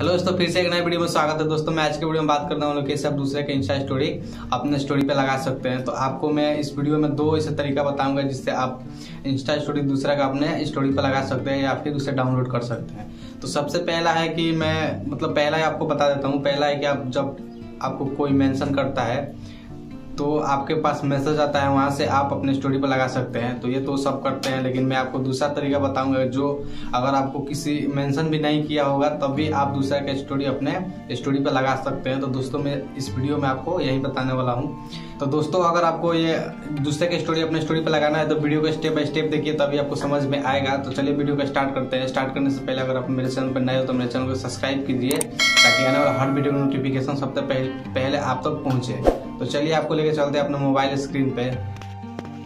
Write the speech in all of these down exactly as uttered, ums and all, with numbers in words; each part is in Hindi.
हेलो दोस्तों, फिर से एक नए वीडियो में स्वागत है। दोस्तों मैं आज के वीडियो में बात करने वाला हूँ कैसे आप दूसरे के इंस्टा स्टोरी अपने स्टोरी पे लगा सकते हैं। तो आपको मैं इस वीडियो में दो ऐसे तरीका बताऊंगा जिससे आप इंस्टा स्टोरी दूसरा का अपने स्टोरी पे लगा सकते हैं या फिर उसे डाउनलोड कर सकते हैं। तो सबसे पहला है कि मैं मतलब पहला ही आपको बता देता हूँ। पहला है कि आप जब आपको कोई मेंशन करता है तो आपके पास मैसेज आता है, वहाँ से आप अपने स्टोरी पर लगा सकते हैं। तो ये तो सब करते हैं, लेकिन मैं आपको दूसरा तरीका बताऊंगा जो अगर आपको किसी मेंशन भी नहीं किया होगा तब भी आप दूसरा का स्टोरी अपने स्टोरी पर लगा सकते हैं। तो दोस्तों मैं इस वीडियो में आपको यही बताने वाला हूँ। तो दोस्तों अगर आपको ये दूसरे के स्टोरी अपने स्टोरी पर लगाना है तो वीडियो को स्टेप बाय स्टेप देखिए, तभी आपको समझ में आएगा। तो चलिए वीडियो को स्टार्ट करते हैं। स्टार्ट करने से पहले अगर आप मेरे चैनल पर नए हो तो मेरे चैनल को सब्सक्राइब कीजिए ताकि आने वाला हर वीडियो का नोटिफिकेशन सबसे पहले आप तक पहुँचे। तो चलिए आपको लेके चलते हैं अपने मोबाइल स्क्रीन पे।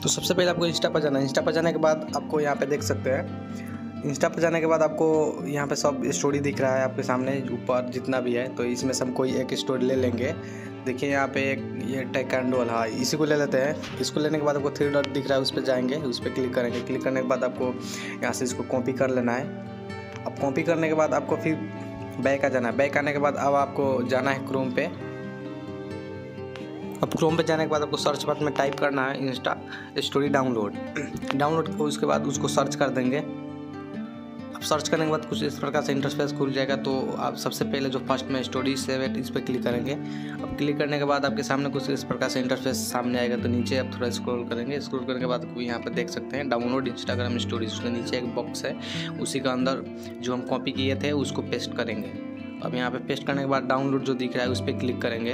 तो सबसे पहले आपको इंस्टा पर जाना है। इंस्टा पर जाने के बाद आपको यहाँ पे देख सकते हैं, इंस्टा पर जाने के बाद आपको यहाँ पे सब स्टोरी दिख रहा है आपके सामने ऊपर जितना भी है। तो इसमें से हम कोई एक स्टोरी ले लेंगे। देखिए यहाँ पे एक ये टेकंडो वाला, हाँ इसी को ले लेते हैं। इसको लेने के बाद आपको थ्री डॉट दिख रहा है, उस पर जाएंगे, उस पर क्लिक करेंगे। क्लिक करने के बाद आपको यहाँ से इसको कॉपी कर लेना है। अब कॉपी करने के बाद आपको फिर बैक आ जाना है। बैक आने के बाद अब आपको जाना है क्रोम पे। अब क्रोम पे जाने के बाद आपको सर्च बार में टाइप करना है इंस्टा स्टोरी डाउनलोड डाउनलोड उसके बाद उसको सर्च कर देंगे। अब सर्च करने के बाद कुछ इस प्रकार से इंटरफेस खुल जाएगा। तो आप सबसे पहले जो फर्स्ट में स्टोरी सेव एट इस पर क्लिक करेंगे। अब क्लिक करने के बाद आपके सामने कुछ इस प्रकार से इंटरफेस सामने आएगा। तो नीचे आप थोड़ा स्क्रॉल करेंगे। स्क्रॉल करने के बाद आपको यहाँ पर देख सकते हैं डाउनलोड इंस्टाग्राम स्टोरी, उसके नीचे एक बॉक्स है, उसी के अंदर जो हम कॉपी किए थे उसको पेस्ट करेंगे। अब यहाँ पर पेस्ट करने के बाद डाउनलोड जो दिख रहा है उस पर क्लिक करेंगे।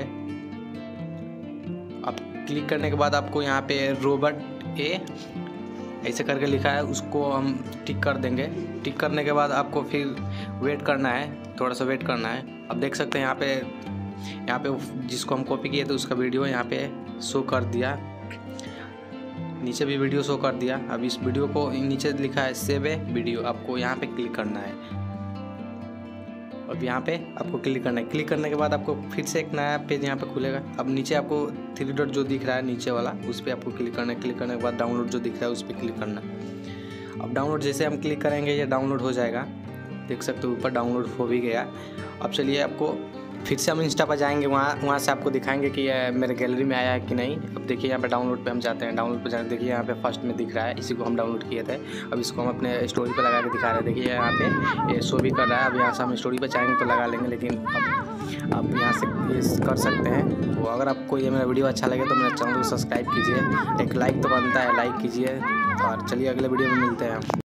अब क्लिक करने के बाद आपको यहाँ पे रोबोट ए ऐसे करके लिखा है, उसको हम टिक कर देंगे। टिक करने के बाद आपको फिर वेट करना है, थोड़ा सा वेट करना है। अब देख सकते हैं यहाँ पे यहाँ पे जिसको हम कॉपी किए थे उसका वीडियो यहाँ पे शो कर दिया, नीचे भी वीडियो शो कर दिया। अब इस वीडियो को नीचे लिखा है सेव ए वीडियो, आपको यहाँ पर क्लिक करना है। अब यहाँ पे आपको क्लिक करना है। क्लिक करने के बाद आपको फिर से एक नया पेज यहाँ पे खुलेगा। अब नीचे आपको थ्री डॉट जो दिख रहा है नीचे वाला, उस पर आपको क्लिक करना है। क्लिक करने के बाद डाउनलोड जो दिख रहा है उस पर क्लिक करना है। अब डाउनलोड जैसे हम क्लिक करेंगे ये डाउनलोड हो जाएगा, देख सकते हो ऊपर डाउनलोड हो भी गया। अब चलिए आपको फिर से हम इंस्टा पर जाएंगे, वहाँ वहाँ से आपको दिखाएंगे कि मेरे गैलरी में आया है कि नहीं। अब देखिए यहाँ पे डाउनलोड पे हम जाते हैं। डाउनलोड पे जाते देखिए यहाँ पे फर्स्ट में दिख रहा है, इसी को हम डाउनलोड किए थे। अब इसको हम अपने स्टोरी पे लगा के दिखा रहे हैं। देखिए यहाँ पे ये शो भी कर रहा है। अब यहाँ से हम स्टोरी पर चाहेंगे तो लगा लेंगे, लेकिन अब आप यहाँ से ये कर सकते हैं। तो अगर आपको ये मेरा वीडियो अच्छा लगे तो मेरे चैनल को सब्सक्राइब कीजिए, एक लाइक तो बनता है, लाइक कीजिए। और चलिए अगले वीडियो में मिलते हैं।